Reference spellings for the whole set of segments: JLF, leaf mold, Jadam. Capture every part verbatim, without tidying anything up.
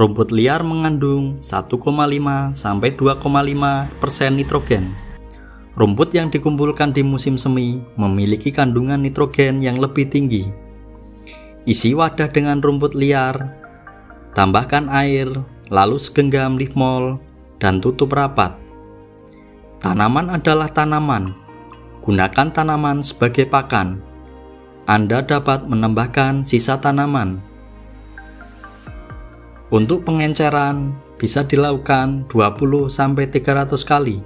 rumput liar mengandung satu koma lima sampai dua koma lima persen nitrogen. Rumput yang dikumpulkan di musim semi memiliki kandungan nitrogen yang lebih tinggi. Isi wadah dengan rumput liar, tambahkan air, lalu segenggam leaf mold dan tutup rapat. Tanaman adalah tanaman. Gunakan tanaman sebagai pakan. Anda dapat menambahkan sisa tanaman. Untuk pengenceran bisa dilakukan dua puluh sampai tiga ratus kali.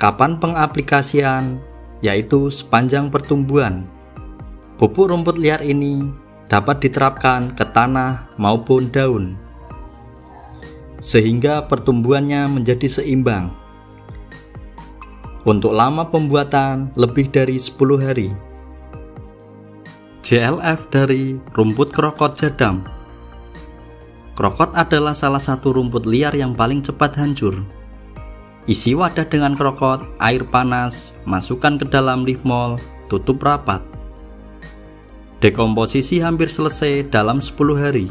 Kapan pengaplikasian yaitu sepanjang pertumbuhan. Pupuk rumput liar ini dapat diterapkan ke tanah maupun daun, sehingga pertumbuhannya menjadi seimbang. Untuk lama pembuatan lebih dari sepuluh hari. J L F dari rumput krokot Jadam. Krokot adalah salah satu rumput liar yang paling cepat hancur. Isi wadah dengan krokot, air panas, masukkan ke dalam leaf mold, tutup rapat. Dekomposisi hampir selesai dalam sepuluh hari.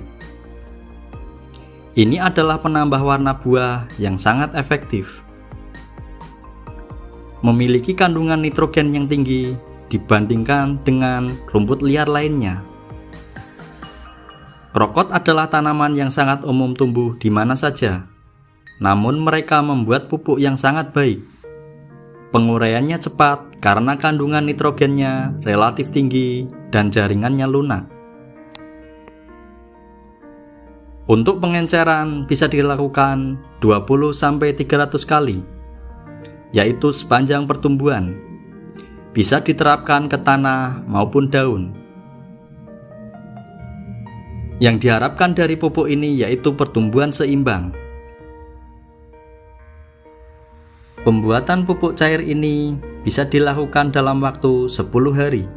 Ini adalah penambah warna buah yang sangat efektif. Memiliki kandungan nitrogen yang tinggi dibandingkan dengan rumput liar lainnya. Krokot adalah tanaman yang sangat umum tumbuh di mana saja, namun mereka membuat pupuk yang sangat baik. Penguraiannya cepat karena kandungan nitrogennya relatif tinggi dan jaringannya lunak. Untuk pengenceran bisa dilakukan dua puluh sampai tiga ratus kali, yaitu sepanjang pertumbuhan. Bisa diterapkan ke tanah maupun daun. Yang diharapkan dari pupuk ini yaitu pertumbuhan seimbang. Pembuatan pupuk cair ini bisa dilakukan dalam waktu sepuluh hari.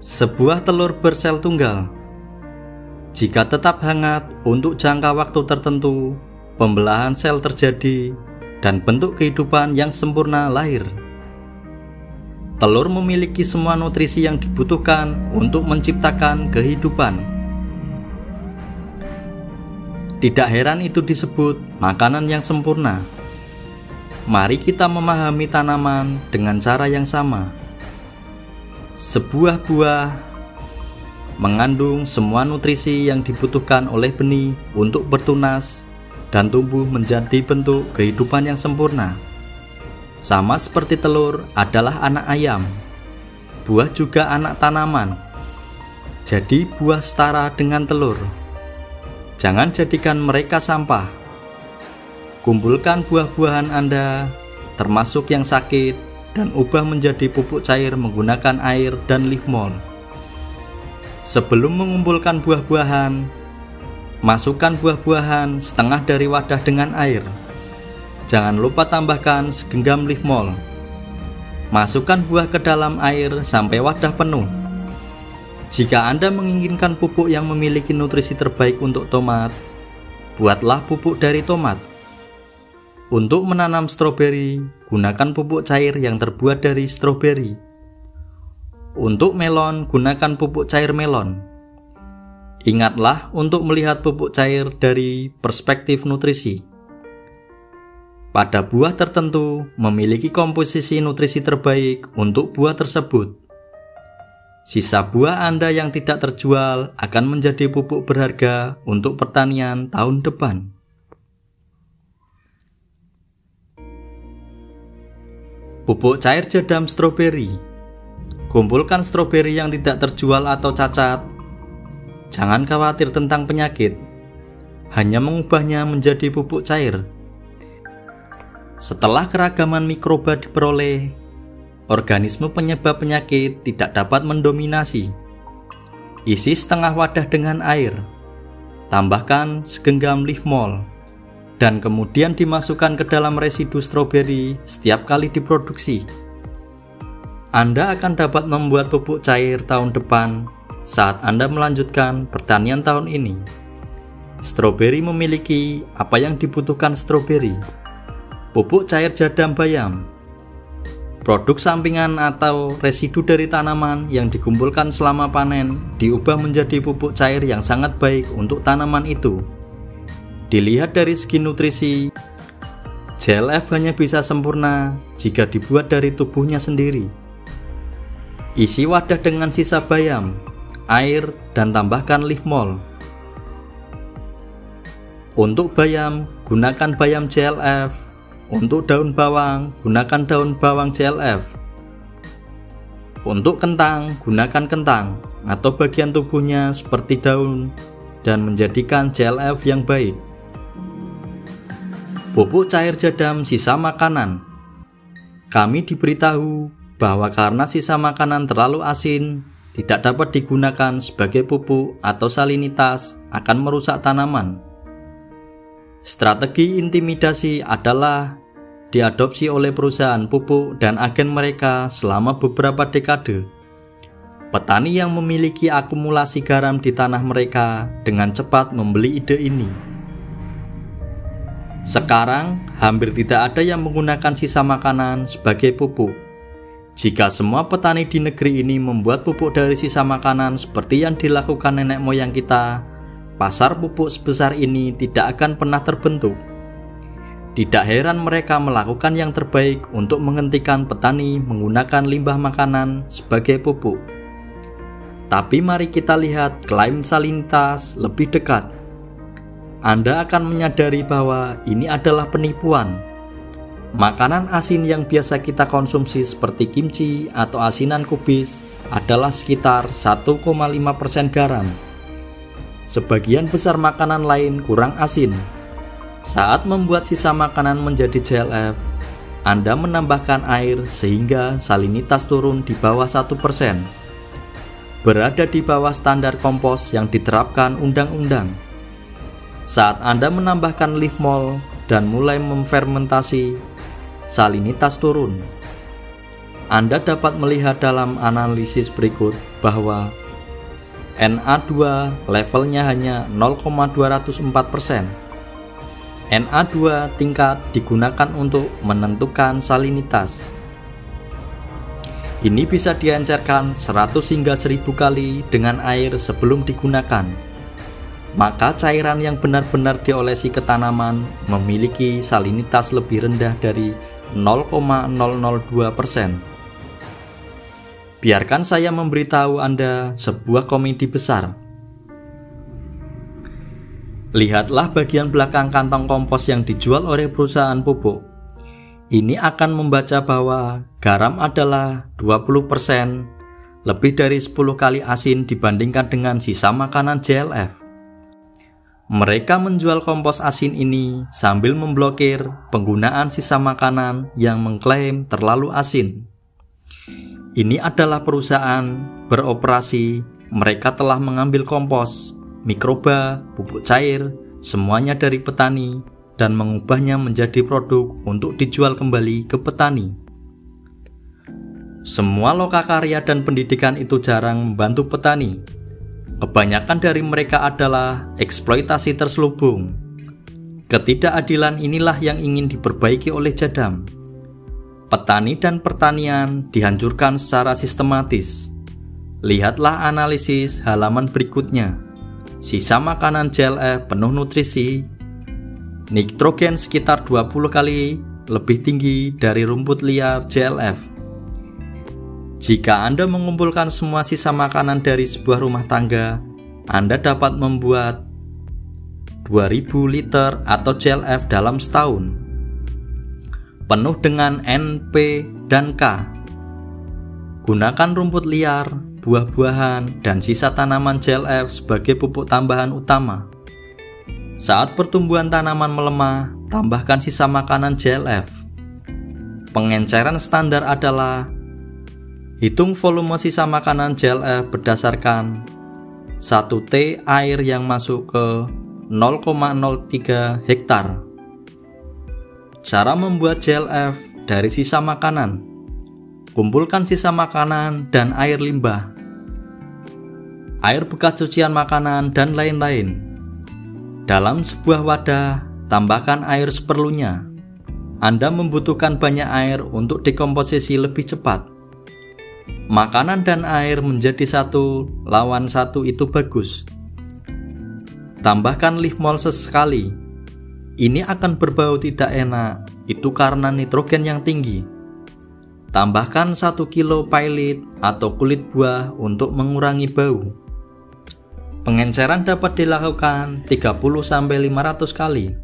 Sebuah telur bersel tunggal. Jika tetap hangat untuk jangka waktu tertentu, pembelahan sel terjadi dan bentuk kehidupan yang sempurna lahir. Telur memiliki semua nutrisi yang dibutuhkan untuk menciptakan kehidupan. Tidak heran itu disebut makanan yang sempurna. Mari kita memahami tanaman dengan cara yang sama. Sebuah buah mengandung semua nutrisi yang dibutuhkan oleh benih untuk bertunas dan tumbuh menjadi bentuk kehidupan yang sempurna. Sama seperti telur adalah anak ayam, buah juga anak tanaman. Jadi buah setara dengan telur. Jangan jadikan mereka sampah. Kumpulkan buah-buahan Anda, termasuk yang sakit, dan ubah menjadi pupuk cair menggunakan air dan leaf mold. Sebelum mengumpulkan buah-buahan, masukkan buah-buahan setengah dari wadah dengan air. Jangan lupa tambahkan segenggam leaf mold. Masukkan buah ke dalam air sampai wadah penuh. Jika Anda menginginkan pupuk yang memiliki nutrisi terbaik untuk tomat, buatlah pupuk dari tomat. Untuk menanam stroberi, gunakan pupuk cair yang terbuat dari stroberi. Untuk melon, gunakan pupuk cair melon. Ingatlah untuk melihat pupuk cair dari perspektif nutrisi. Pada buah tertentu, memiliki komposisi nutrisi terbaik untuk buah tersebut. Sisa buah Anda yang tidak terjual akan menjadi pupuk berharga untuk pertanian tahun depan. Pupuk cair Jadam stroberi. Kumpulkan stroberi yang tidak terjual atau cacat. Jangan khawatir tentang penyakit. Hanya mengubahnya menjadi pupuk cair. Setelah keragaman mikroba diperoleh, organisme penyebab penyakit tidak dapat mendominasi. Isi setengah wadah dengan air, tambahkan segenggam leaf mold, dan kemudian dimasukkan ke dalam residu stroberi setiap kali diproduksi. Anda akan dapat membuat pupuk cair tahun depan saat Anda melanjutkan pertanian tahun ini. Stroberi memiliki apa yang dibutuhkan stroberi. Pupuk cair Jadam bayam. Produk sampingan atau residu dari tanaman yang dikumpulkan selama panen diubah menjadi pupuk cair yang sangat baik untuk tanaman itu. Dilihat dari segi nutrisi, J L F hanya bisa sempurna jika dibuat dari tubuhnya sendiri. Isi wadah dengan sisa bayam, air, dan tambahkan leaf mold. Untuk bayam, gunakan bayam J L F. Untuk daun bawang, gunakan daun bawang J L F. Untuk kentang, gunakan kentang atau bagian tubuhnya seperti daun dan menjadikan J L F yang baik. Pupuk cair Jadam sisa makanan. Kami diberitahu bahwa karena sisa makanan terlalu asin, tidak dapat digunakan sebagai pupuk atau salinitas akan merusak tanaman. Strategi intimidasi adalah diadopsi oleh perusahaan pupuk dan agen mereka selama beberapa dekade. Petani yang memiliki akumulasi garam di tanah mereka dengan cepat membeli ide ini. Sekarang, hampir tidak ada yang menggunakan sisa makanan sebagai pupuk. Jika semua petani di negeri ini membuat pupuk dari sisa makanan seperti yang dilakukan nenek moyang kita, pasar pupuk sebesar ini tidak akan pernah terbentuk. Tidak heran mereka melakukan yang terbaik untuk menghentikan petani menggunakan limbah makanan sebagai pupuk. Tapi mari kita lihat klaim salinitas lebih dekat. Anda akan menyadari bahwa ini adalah penipuan. Makanan asin yang biasa kita konsumsi seperti kimchi atau asinan kubis adalah sekitar satu koma lima persen garam. Sebagian besar makanan lain kurang asin. Saat membuat sisa makanan menjadi J L F, Anda menambahkan air sehingga salinitas turun di bawah satu persen. Berada di bawah standar kompos yang diterapkan undang-undang. Saat Anda menambahkan leaf mold dan mulai memfermentasi, salinitas turun. Anda dapat melihat dalam analisis berikut bahwa N A dua levelnya hanya nol koma dua nol empat persen. N A dua tingkat digunakan untuk menentukan salinitas. Ini bisa diencerkan seratus hingga seribu kali dengan air sebelum digunakan. Maka cairan yang benar-benar diolesi ke tanaman memiliki salinitas lebih rendah dari nol koma nol nol dua persen. Biarkan saya memberitahu Anda sebuah komedi besar. Lihatlah bagian belakang kantong kompos yang dijual oleh perusahaan pupuk. Ini akan membaca bahwa garam adalah dua puluh persen lebih dari sepuluh kali asin dibandingkan dengan sisa makanan J L F. Mereka menjual kompos asin ini sambil memblokir penggunaan sisa makanan yang mengklaim terlalu asin. Ini adalah perusahaan beroperasi, mereka telah mengambil kompos, mikroba, pupuk cair, semuanya dari petani, dan mengubahnya menjadi produk untuk dijual kembali ke petani. Semua lokakarya dan pendidikan itu jarang membantu petani. Kebanyakan dari mereka adalah eksploitasi terselubung. Ketidakadilan inilah yang ingin diperbaiki oleh Jadam. Petani dan pertanian dihancurkan secara sistematis. Lihatlah analisis halaman berikutnya. Sisa makanan J L F penuh nutrisi. Nitrogen sekitar dua puluh kali lebih tinggi dari rumput liar J L F. Jika Anda mengumpulkan semua sisa makanan dari sebuah rumah tangga, Anda dapat membuat dua ribu liter atau J L F dalam setahun, penuh dengan N, P, dan K. Gunakan rumput liar, buah-buahan, dan sisa tanaman J L F sebagai pupuk tambahan utama. Saat pertumbuhan tanaman melemah, tambahkan sisa makanan J L F. Pengenceran standar adalah hitung volume sisa makanan J L F berdasarkan satu T air yang masuk ke nol koma nol tiga hektar. Cara membuat J L F dari sisa makanan. Kumpulkan sisa makanan dan air limbah, air bekas cucian makanan, dan lain-lain. Dalam sebuah wadah, tambahkan air seperlunya. Anda membutuhkan banyak air untuk dekomposisi lebih cepat. Makanan dan air menjadi satu lawan satu itu bagus. Tambahkan leaf mold sesekali. Ini akan berbau tidak enak, itu karena nitrogen yang tinggi. Tambahkan satu kilo pailit atau kulit buah untuk mengurangi bau. Pengenceran dapat dilakukan tiga puluh sampai lima ratus kali.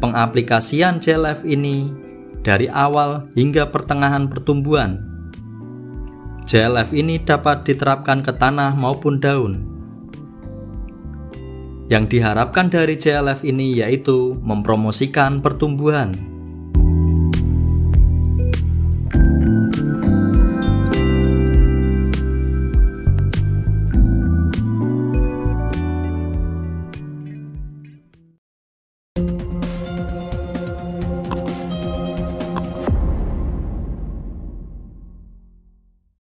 Pengaplikasian J L F ini dari awal hingga pertengahan pertumbuhan. J L F ini dapat diterapkan ke tanah maupun daun. Yang diharapkan dari J L F ini yaitu mempromosikan pertumbuhan.